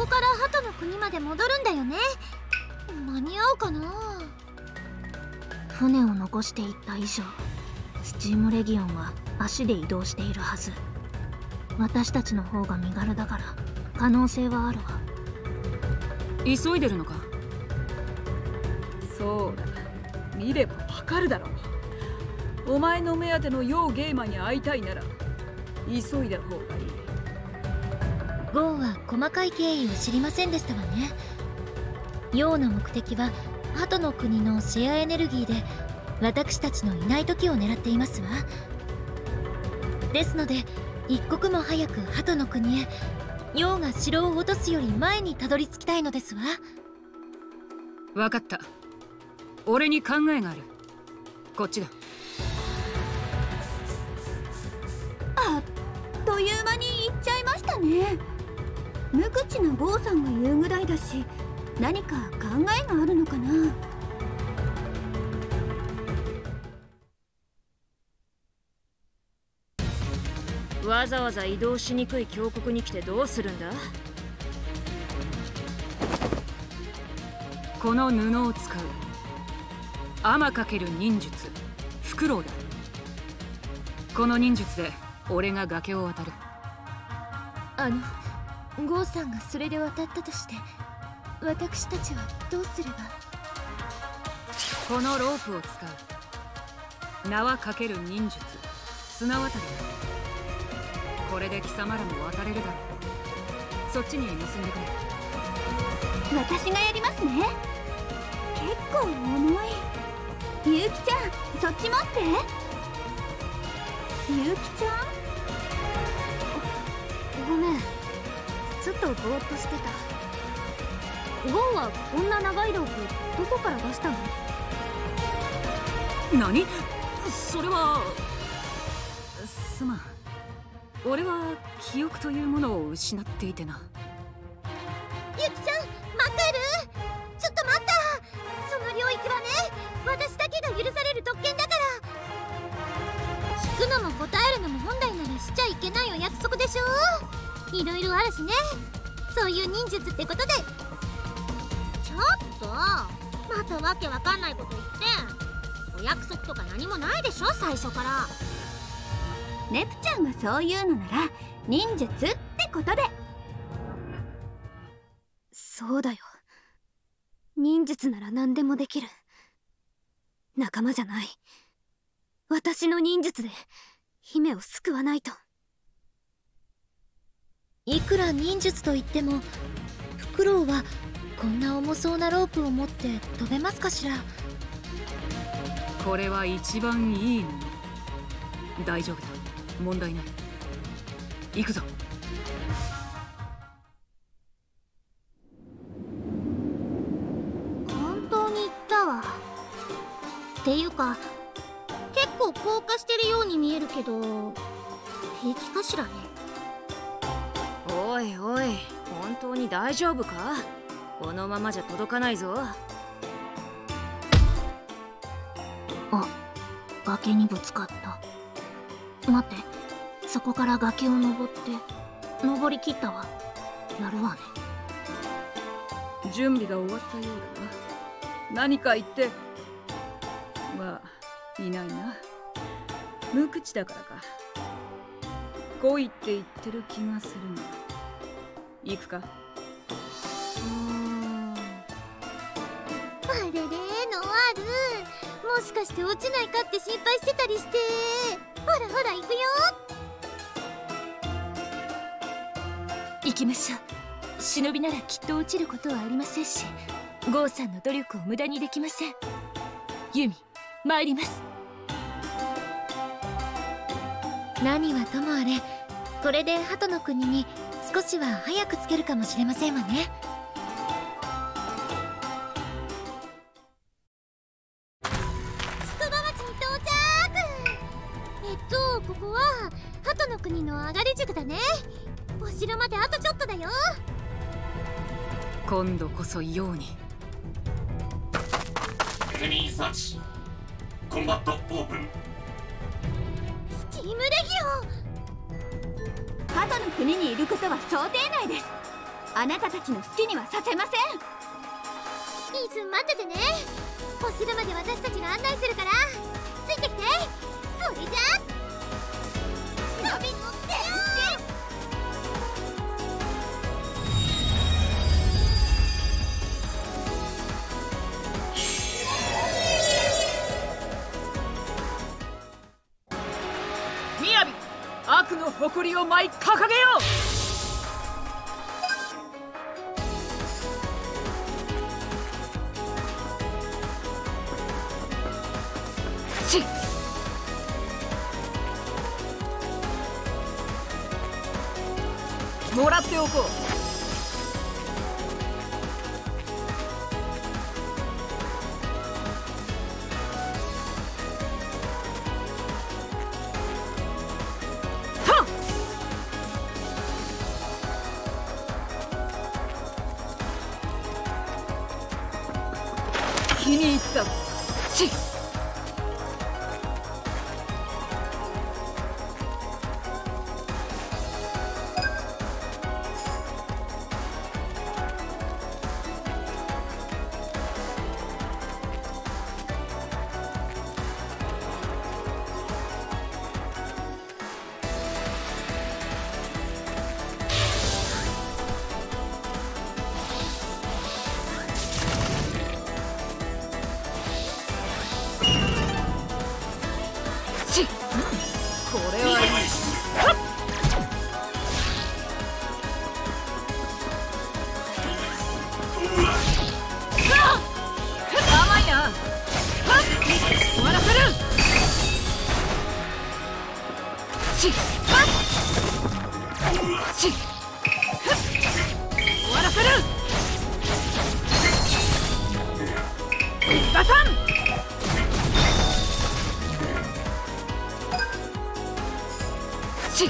こから鳩の国まで戻るんだよね。間に合うかな。船を残していった以上、スチームレギオンは足で移動しているはず。私たちの方が身軽だから可能性はあるわ。急いでるのか。そうだ、見ればわかるだろう。お前の目当てのヨウゲイマに会いたいなら急いだ方がいい。ゴーは細かい経緯を知りませんでしたわね。ヨウの目的は鳩の国のシェアエネルギーで私たちのいない時を狙っていますわ。ですので一刻も早く鳩の国へ、ヨウが城を落とすより前にたどり着きたいのですわ。分かった。俺に考えがある。こっちだ。あっという間に行っちゃいましたね。無口なゴーさんが言うぐらいだし、何か考えがあるのかな。わざわざ移動しにくい峡谷に来てどうするんだ。この布を使う。雨×忍術フクロウだ。この忍術で俺が崖を渡る。ゴーさんがそれで渡ったとして、私たちはどうすれば。このロープを使う。縄×忍術綱渡りだ。これで貴様らも渡れるだろう。そっちに結んでくれ。私がやりますね。結構重い。ゆうきちゃん、そっち持って。ゆうきちゃん、ごめん、ちょっとぼーっとしてた。ゴーはこんな長いロープどこから出したの。何それは。すまん、俺は記憶というものを失っていてな。ゆきちゃん、待ってる。ちょっと待った。その領域はね、私だけが許される特権だから。聞くのも答えるのも本来ならしちゃいけないお約束でしょ。いろいろあるしね、そういう忍術ってことで。ちょっとまたわけわかんないこと言って。お約束とか何もないでしょ最初から。ネプチューンがそういうのなら忍術ってことで。そうだよ、忍術なら何でもできる。仲間じゃない、私の忍術で姫を救わないと。いくら忍術といってもフクロウはこんな重そうなロープを持って飛べますかしら。これは一番いいもの。大丈夫だ、問題ない。行くぞ。本当に行ったわ。っていうか結構硬化してるように見えるけど平気かしらね。おいおい、本当に大丈夫か。このままじゃ届かないぞ。あ、崖にぶつかった。待って、そこから崖を登って。登りきったわ。やるわね。準備が終わったようだな。何か言って。まあいないな。無口だからか。来いって言ってる気がするな。行くか。あれれ、ノアル、もしかして落ちないかって心配してたりして。ほらほら行くよ。行きましょう。忍びならきっと落ちることはありませんし、ゴーさんの努力を無駄にできません。ユミ、参ります。何はともあれ、これで鳩の国に少しは早く着けるかもしれませんわね。今度こそように。エネミーサーチ、コンバットオープン。スチームレギオン。鳩の国にいることは想定内です。あなたたちの好きにはさせません。イーズン待っててね。お城まで私たちが案内するからついてきて。それじゃあのびのってみやび、悪の誇りを舞い掲げよう。もらっておこう。気に入った。チッ。チ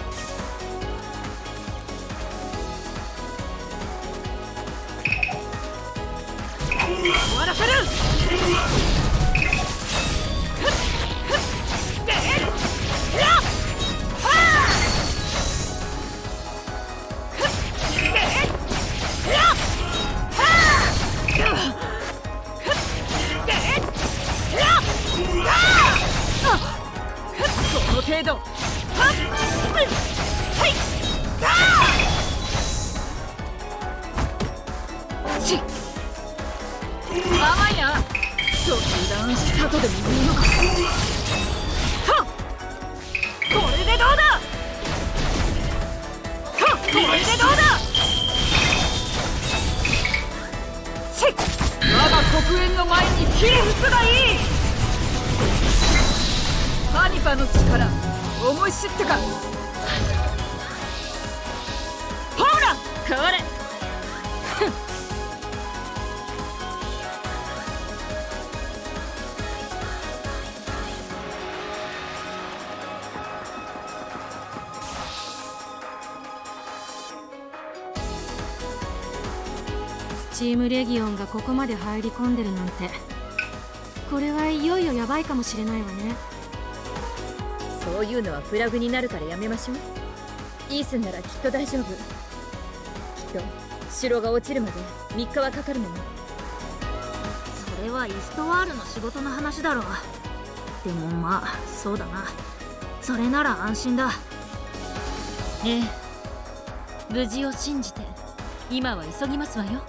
ームレギオンがここまで入り込んでるなんて、これはいよいよやばいかもしれないわね。そういうのはフラグになるからやめましょう。イースンならきっと大丈夫。きっと城が落ちるまで3日はかかるのも。それはイーストワールの仕事の話だろう。でもまあそうだな、それなら安心だ。ええ、無事を信じて今は急ぎますわよ。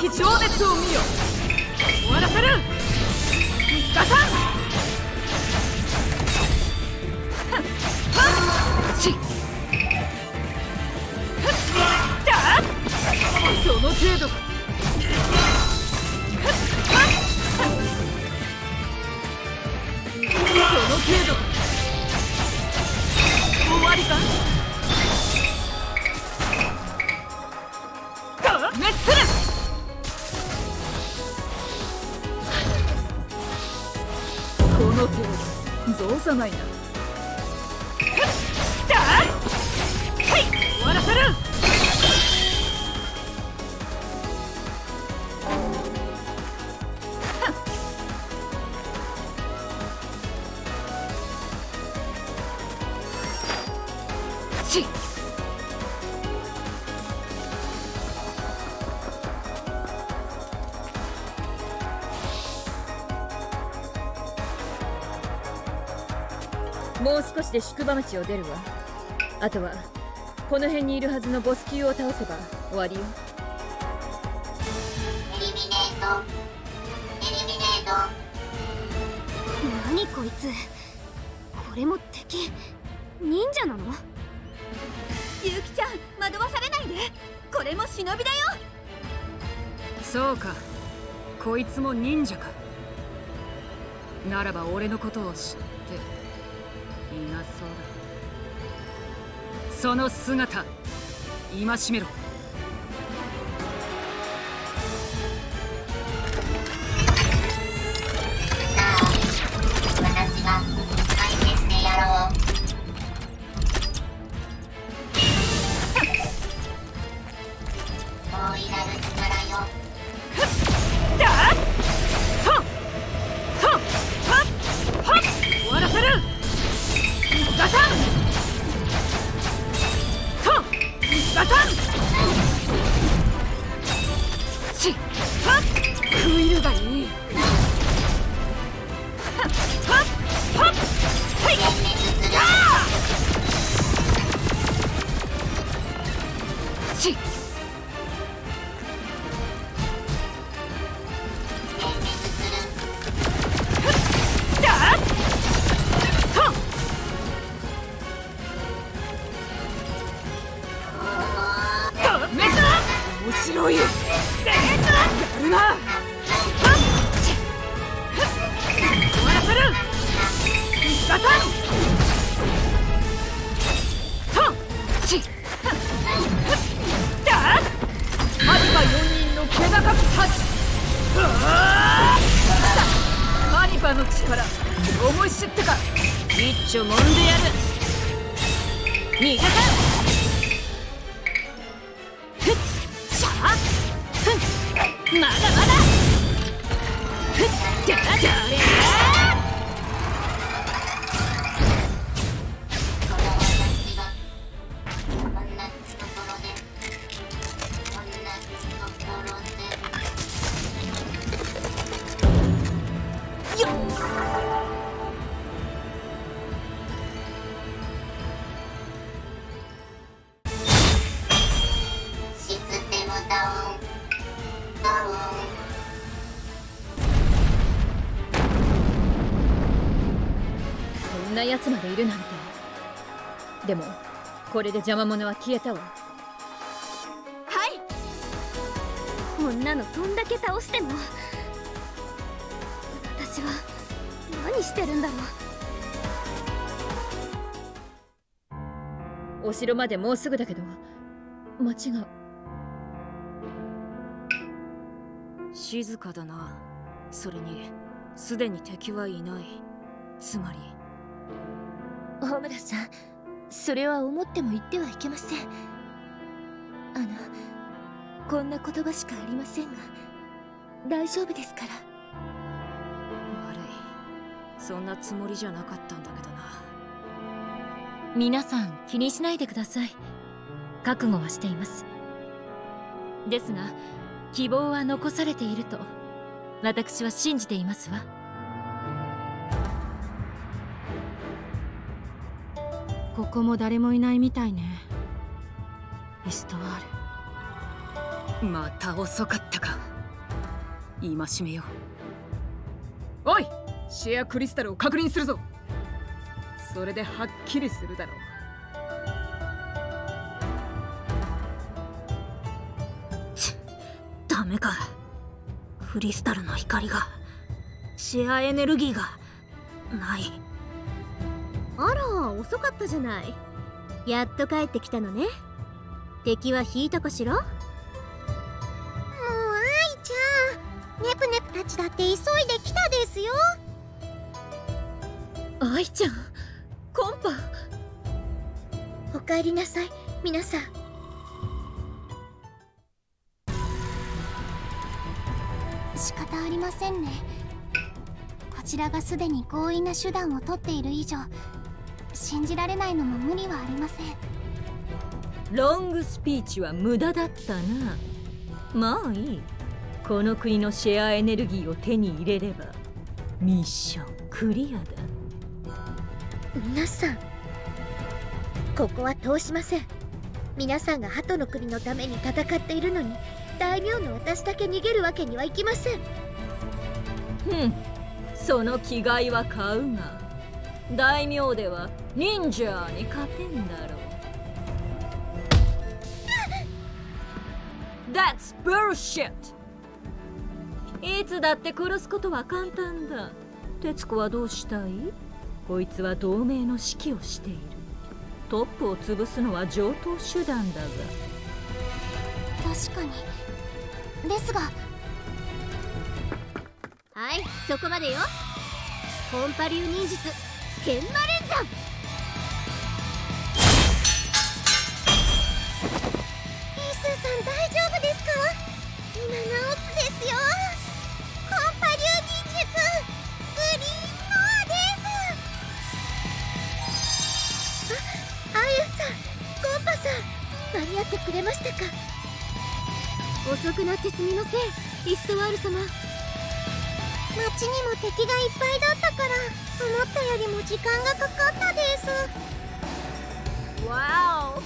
非情熱を見よ、終わらせる一家さん。その程度か。終わりか。滅する。この程度造作ないな。はい、終わらせる。もう少しで宿場町を出るわ。あとはこの辺にいるはずのボス級を倒せば終わりよ。エリミネート、エリミネート。何こいつ、これも敵忍者なの？ユキちゃん、惑わされないで。これも忍びだよ。そうか、こいつも忍者か。ならば俺のことを知っていなそうだ。その姿戒めろ。さあ、私が解決してやろう。もういらぬ力よ。終わらせる。ガサンとガサンしはっ、クイルがいい。はっはっはっ、はい、あしやつまでいるなんて。でもこれで邪魔者は消えたわ。はい、こんなのどんだけ倒しても。私は何してるんだろう。お城までもうすぐだけど、町が静かだな。それにすでに敵はいない。つまり大村さん、それは思っても言ってはいけません。こんな言葉しかありませんが、大丈夫ですから。悪い、そんなつもりじゃなかったんだけどな。皆さん気にしないでください。覚悟はしています。ですが希望は残されていると私は信じていますわ。ここも誰もいないみたいね。イストワール、また遅かったか。戒めよう。おい、シェアクリスタルを確認するぞ。それではっきりするだろう。ダメか。クリスタルの光が、シェアエネルギーがない。あら、遅かったじゃない。やっと帰ってきたのね。敵は引いたかしら。もう愛ちゃん、ネプネプたちだって急いで来たですよ。愛ちゃん、コンパ。おかえりなさい、皆さん。仕方ありませんね。こちらがすでに強引な手段をとっている以上、信じられないのも無理はありません。ロングスピーチは無駄だったな。まあいい。この国のシェアエネルギーを手に入れればミッションクリアだ。皆さん、ここは通しません。皆さんがハトの国のために戦っているのに、大名の私だけ逃げるわけにはいきません。その気概は買うが、大名では忍者に勝てんだろう。That's bullshit! いつだって殺すことは簡単だ。徹子はどうしたい？こいつは同盟の指揮をしている。トップを潰すのは常套手段だが。確かに。ですが、はい、そこまでよ。コンパ流忍術研磨連山。リスさん、大丈夫ですか？今直すですよ。コンパ流忍術グリーンコンパさん、間に合ってくれましたか。遅くなってすみません、イストワール様。町にも敵がいっぱいだったから、思ったよりも時間がかかったです。 Wow!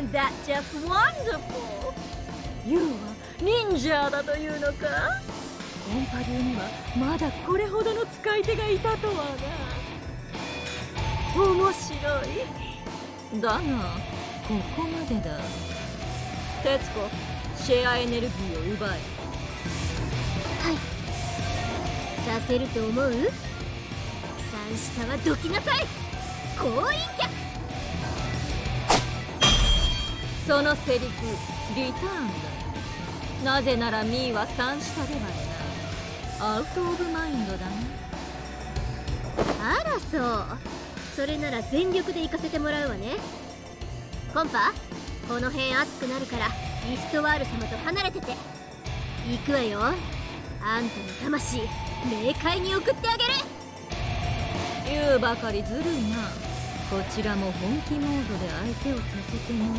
Isn't that just wonderful? You は忍者だというのか。コンパ流にはまだこれほどの使い手がいたとはな。面白い。だが、ここまでだ。徹子、シェアエネルギーを奪え。はい、させると思う？三下はどきなさい。後援客。そのセリフ、リターンだ。なぜならミーは三下ではない。アウトオブマインドだね。あらそう、それなら全力で行かせてもらうわね。コンパ、この辺暑くなるからイストワール様と離れてて。行くわよ。あんたの魂、冥界に送ってあげる。言うばかりずるいな。こちらも本気モードで相手をさせてもら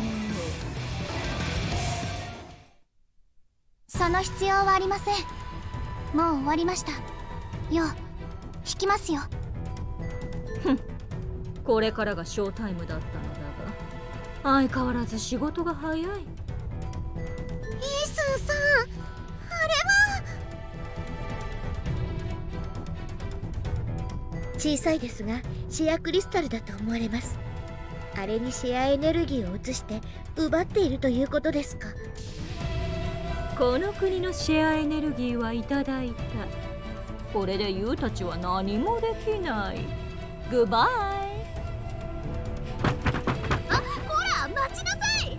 おう。その必要はありません。もう終わりましたよ。引きますよ。ふんこれからがショータイムだったのだが、相変わらず仕事が早い。イースーさん、あれは小さいですがシェアクリスタルだと思われます。あれにシェアエネルギーを移して奪っているということですか。この国のシェアエネルギーはいただいた。これでユウたちは何もできない。グッバイ。待ちなさい。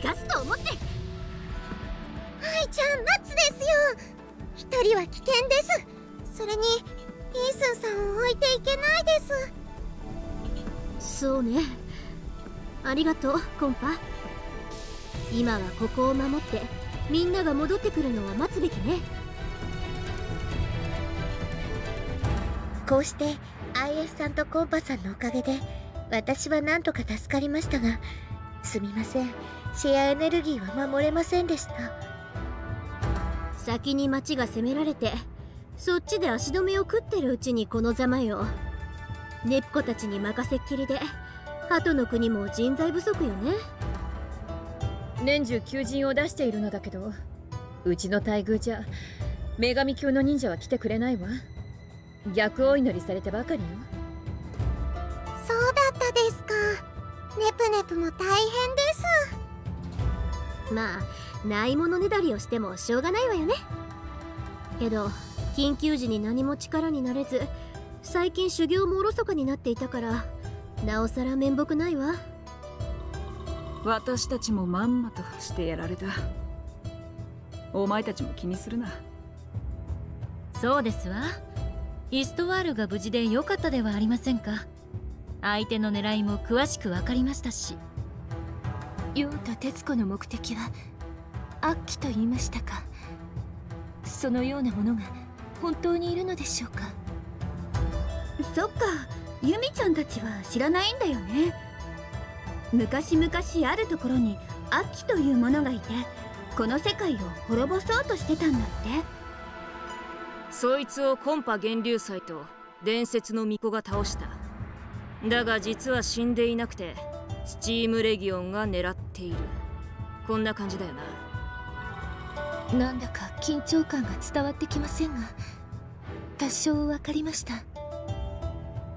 逃がすと思って。愛ちゃん、待つですよ。一人は危険です。それにイースンさんを置いていけないです。そうね。ありがとうコンパ。今はここを守って、みんなが戻ってくるのは待つべきね。こうして IF さんとコンパさんのおかげで私はなんとか助かりましたが、すみません、シェアエネルギーは守れませんでした。先に町が攻められて、そっちで足止めを食ってるうちにこのざまよ。ネプコたちに任せっきりで、鳩の国も人材不足よね。年中求人を出しているのだけど、うちの待遇じゃ女神級の忍者は来てくれないわ。逆お祈りされてばかりよ。そうだったですか。ネプネプも大変です。まあないものねだりをしてもしょうがないわよね。けど緊急時に何も力になれず、最近修行もおろそかになっていたからなおさら面目ないわ。私たちもまんまとしてやられた。お前たちも気にするな。そうですわ。イストワールが無事で良かったではありませんか。相手の狙いも詳しく分かりましたし。ヨウタ徹子の目的は悪鬼と言いましたか。そのようなものが本当にいるのでしょうか。そっか、ユミちゃんたちは知らないんだよね。昔々あるところに悪鬼というものがいて、この世界を滅ぼそうとしてたんだって。そいつをコンパ源流祭と伝説の巫女が倒した。だが実は死んでいなくて、スチームレギオンが狙っている。こんな感じだよな。なんだか緊張感が伝わってきませんが、多少わかりました。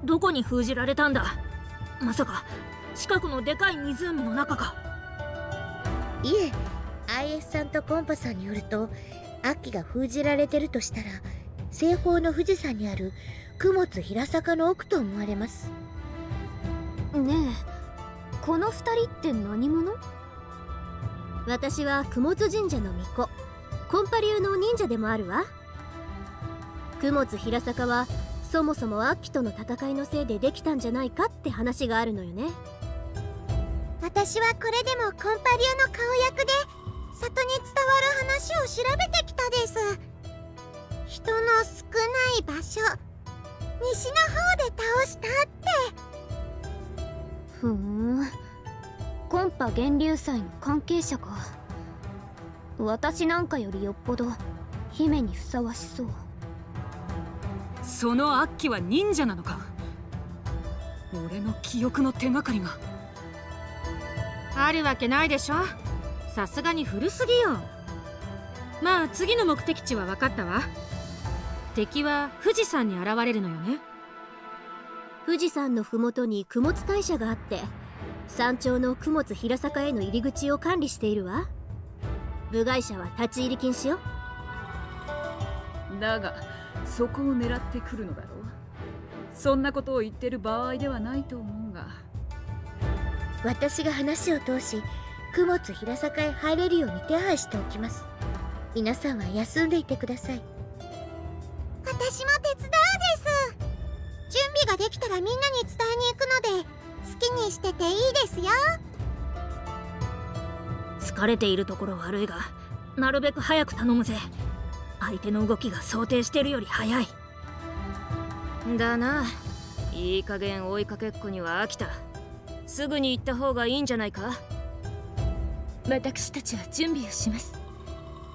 どこに封じられたんだ。まさか近くのでかい湖の中か。いえ、IS さんとコンパさんによると、秋が封じられてるとしたら西方の富士山にある供物平坂の奥と思われます。ねえ、この二人って何者？私は供物神社の巫女、コンパ流の忍者でもあるわ。供物平坂はそもそも悪鬼との戦いのせいでできたんじゃないかって話があるのよね。私はこれでもコンパ流の顔役で里に伝わる話を調べてきたです。人の少ない場所、西の方で倒したって。ふん、コンパ源流祭の関係者か。私なんかよりよっぽど姫にふさわしそう。その悪鬼は忍者なのか。俺の記憶の手がかりがあるわけないでしょ。さすがに古すぎよ。まあ次の目的地は分かったわ。敵は富士山に現れるのよね。富士山の麓に供物大社があって、山頂の供物平坂への入り口を管理しているわ。部外者は立ち入り禁止よ。だがそこを狙ってくるのだろう。そんなことを言ってる場合ではないと思うが。私が話を通し供物平坂へ入れるように手配しておきます。皆さんは休んでいてください。私も手伝うです。準備ができたらみんなに伝えに行くので、好きにしてていいですよ。疲れているところ悪いが、なるべく早く頼むぜ。相手の動きが想定してるより早い。だな。いい加減追いかけっこには飽きた。すぐに行った方がいいんじゃないか。私たちは準備をします。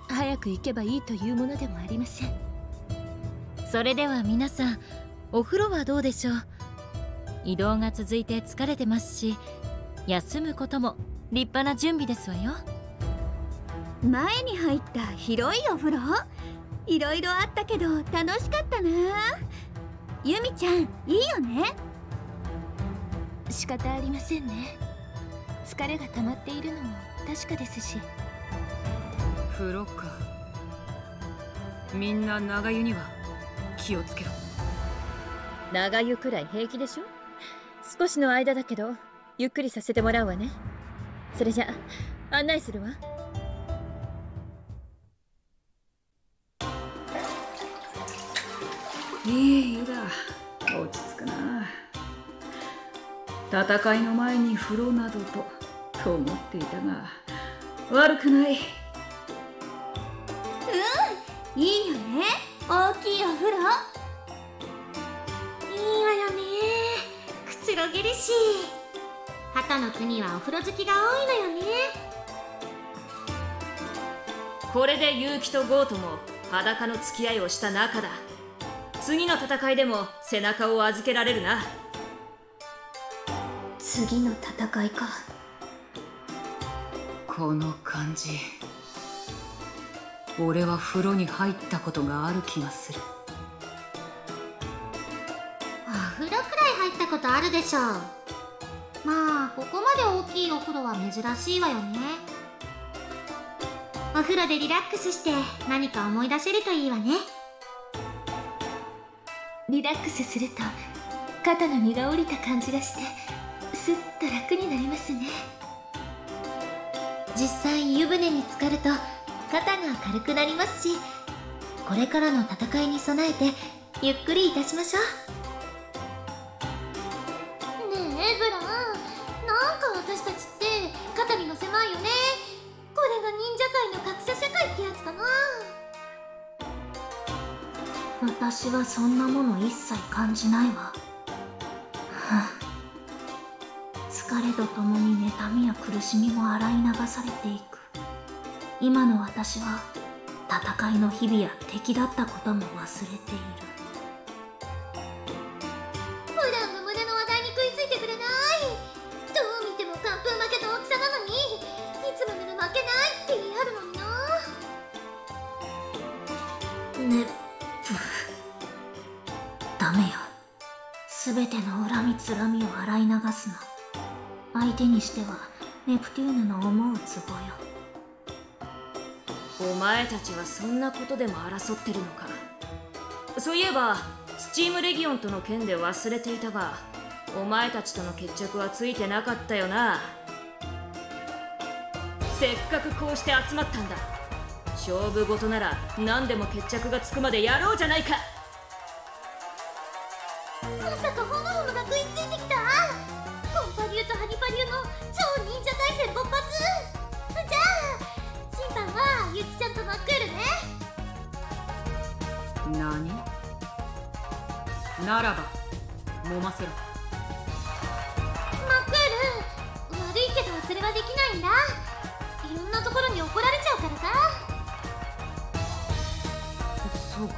早く行けばいいというものでもありません。それでは皆さん、お風呂はどうでしょう。移動が続いて疲れてますし、休むことも立派な準備ですわよ。前に入った広いお風呂、いろいろあったけど楽しかったな。ユミちゃん、いいよね。仕方ありませんね。疲れが溜まっているのも確かですし。風呂か。みんな長湯には気をつけろ。長湯くらい平気でしょ。少しの間だけどゆっくりさせてもらうわね。それじゃ案内するわ。いい湯だ。落ち着くな。戦いの前に風呂などと思っていたが、悪くない。うん、いいよね。大きいお風呂。いいわよね。くつろげるし。旗の国はお風呂好きが多いのよね。これで結城とゴートも裸の付き合いをした仲だ。次の戦いでも背中を預けられるな。次の戦いか。この感じ、俺は風呂に入ったことがある気がする。あ、風呂くらい入ったことあるでしょう。まあここまで大きいお風呂は珍しいわよね。お風呂でリラックスして何か思い出せるといいわね。リラックスすると肩の荷が下りた感じがしてすっと楽になりますね。実際湯船に浸かると肩が軽くなりますし、これからの戦いに備えてゆっくりいたしましょう。ねえブラ、なんか私たちって肩に乗せないよね。これが忍者界の格差社会ってやつかな。私はそんなもの一切感じないわ。疲れとともに妬みや苦しみも洗い流されていく。今の私は戦いの日々や敵だったことも忘れている。ブランの胸の話題に食いついてくれない。どう見ても完封負けの大きさなのに、いつもなら負けないって言い張るのにな。ねっダメよ。全ての恨みつらみを洗い流すな。相手にしてはネプテューヌの思うツボよ。お前たちはそんなことでも争ってるのか。そういえばスチームレギオンとの件で忘れていたが、お前たちとの決着はついてなかったよな。せっかくこうして集まったんだ。勝負事なら何でも決着がつくまでやろうじゃないか。まさかホムホムが食いついてきた。コンパリューとハニパリューの超忍者大戦勃発。じゃあゆきちゃんとまっくるね。何ならば揉ませろ。まっくる、悪いけどそれはできないんだ。いろんなところに怒られちゃうからさ。そうか。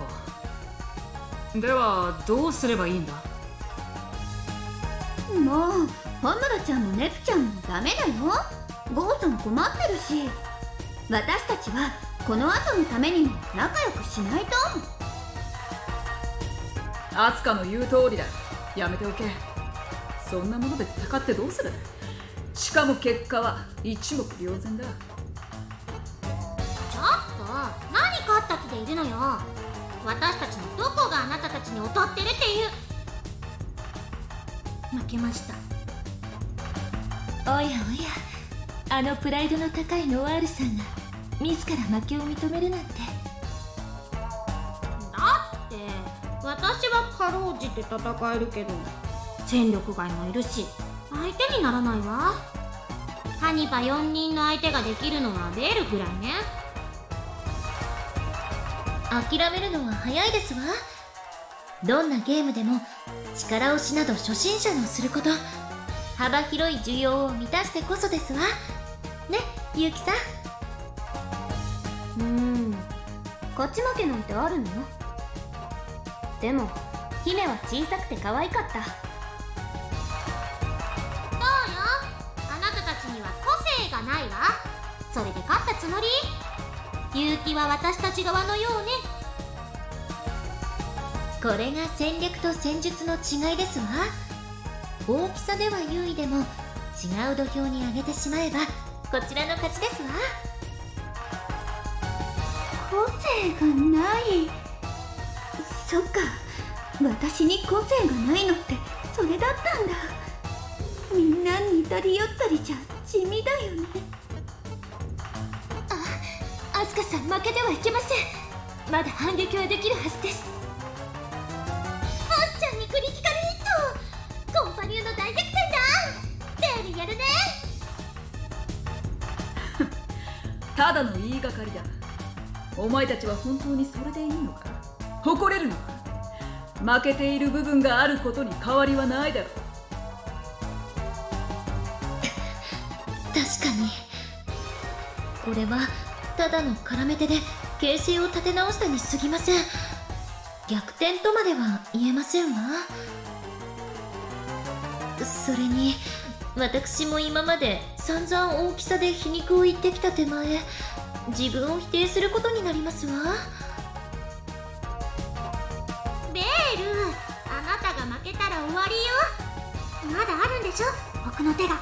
ではどうすればいいんだ。もうホムロちゃんもネプちゃんもダメだよ。ゴーさん困ってるし、私たちはこの後のためにも仲良くしないと。アスカの言う通りだ。やめておけ。そんなもので戦ってどうする。しかも結果は一目瞭然だ。ちょっと何勝った気でいるのよ。私たちのどこがあなたたちに劣ってるっていう。負けました。おやおや、あのプライドの高いノワールさんが自ら負けを認めるなんて。だって私はかろうじて戦えるけど、戦力外もいるし相手にならないわ。ハニパ4人の相手ができるのはベールくらいね。諦めるのは早いですわ。どんなゲームでも力押しなど初心者のすること、幅広い需要を満たしてこそですわね、ゆうきさん。勝ち負けなんてあるの。でも姫は小さくて可愛かった。そうよ、あなたたちには個性がないわ。それで勝ったつもり。ゆうきは私たち側のようね。これが戦略と戦術の違いですわ。大きさでは優位でも違う土俵に上げてしまえばこちらの勝ちですわ。個性がない。そっか、私に個性がないのってそれだったんだ。みんな似たり寄ったりじゃ地味だよね。あ、アスカさん負けてはいけません。まだ反撃はできるはずです。アスちゃんにクリティカルヒット。コンパニューの大逆転だ。ベールやるね。ただの言いがかりだ。お前たちは本当にそれでいいのか。誇れるのか。負けている部分があることに変わりはないだろう。確かにこれはただの絡め手で形勢を立て直したにすぎません。逆転とまでは言えませんわ。それに私も今まで散々大きさで皮肉を言ってきた手前、自分を否定することになりますわ。ベール、あなたが負けたら終わりよ。まだあるんでしょ、僕の手が。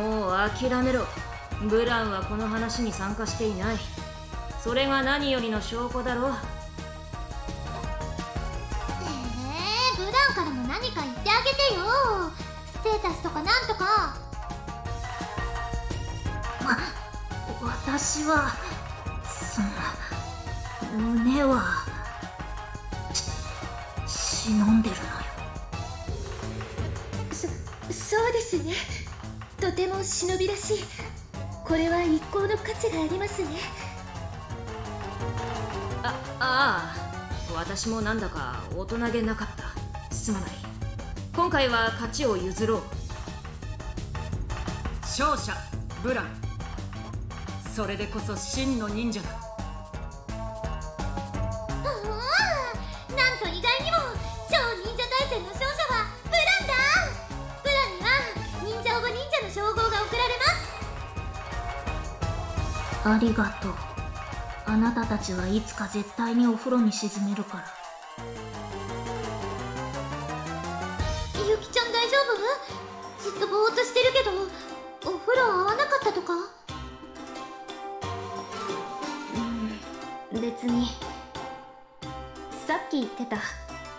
もう諦めろ。ブラウンはこの話に参加していない。それが何よりの証拠だろう。ブラウンからも何か言ってあげてよ。ステータスとかなんとか。私はその胸は忍んでるのよ。そうですね。とても忍びらしい。これは一向の価値がありますね。ああ、私もなんだか大人げなかった。すまない。今回は勝ちを譲ろう。勝者ブラン、それでこそ真の忍者だ。なんと意外にも超忍者大戦の勝者はブランだ。ブランには忍者オブ忍者の称号が贈られます。ありがとう。あなたたちはいつか絶対にお風呂に沈めるから。ゆきちゃん大丈夫？ずっとぼーっとしてるけどお風呂合わなかったとか？別に。さっき言ってた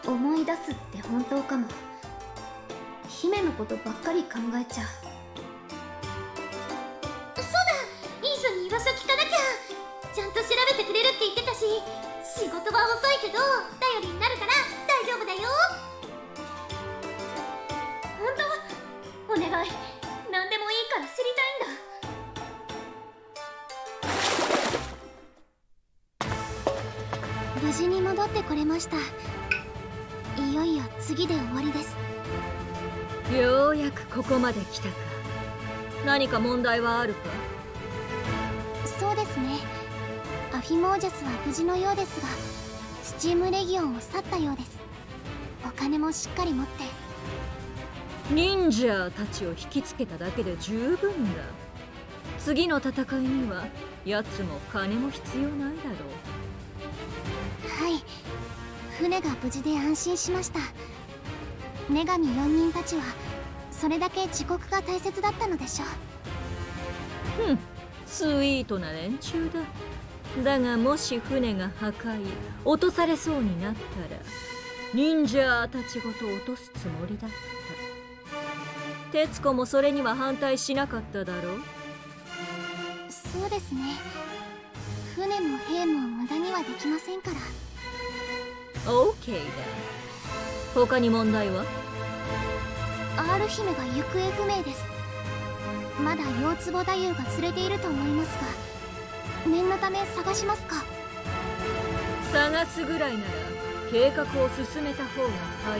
思い出すって本当かも。姫のことばっかり考えちゃう。そうだ、リースに居場所聞かなきゃ。ちゃんと調べてくれるって言ってたし、仕事は遅いけど頼りになるから大丈夫だよ。本当？お願い、何でもいいから知りたいんだ。無事に戻ってこれました。いよいよ次で終わりです。ようやくここまで来たか。何か問題はあるか？そうですね。アフィモージャスは無事のようですが、スチームレギオンを去ったようです。お金もしっかり持って。忍者たちを引きつけただけで十分だ。次の戦いには奴も金も必要ないだろう。はい、船が無事で安心しました。女神4人たちはそれだけ自国が大切だったのでしょう。スイートな連中だ。だがもし船が破壊、落とされそうになったら忍者たちごと落とすつもりだった。徹子もそれには反対しなかっただろう。そうですね。船も兵も無駄にはできませんから。オーケーだ。他に問題は？アール姫が行方不明です。まだヨウツボ太夫が連れていると思いますが、念のため探しますか？探すぐらいなら計画を進めた方が早い。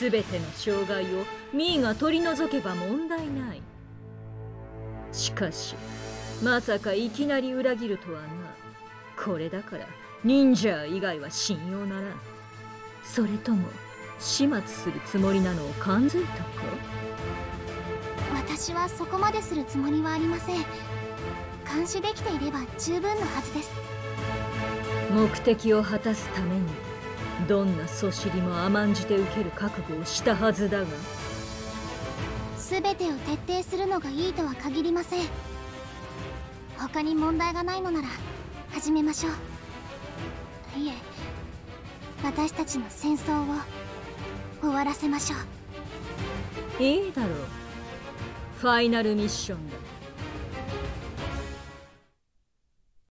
全ての障害をミーが取り除けば問題ない。しかしまさかいきなり裏切るとはな。これだから忍者以外は信用ならん。それとも始末するつもりなのを感づいたか？私はそこまでするつもりはありません。監視できていれば十分のはずです。目的を果たすためにどんなそしりも甘んじて受ける覚悟をしたはずだが。全てを徹底するのがいいとは限りません。他に問題がないのなら始めましょう。いえ、私たちの戦争を終わらせましょう。いいだろう。ファイナルミッションだ。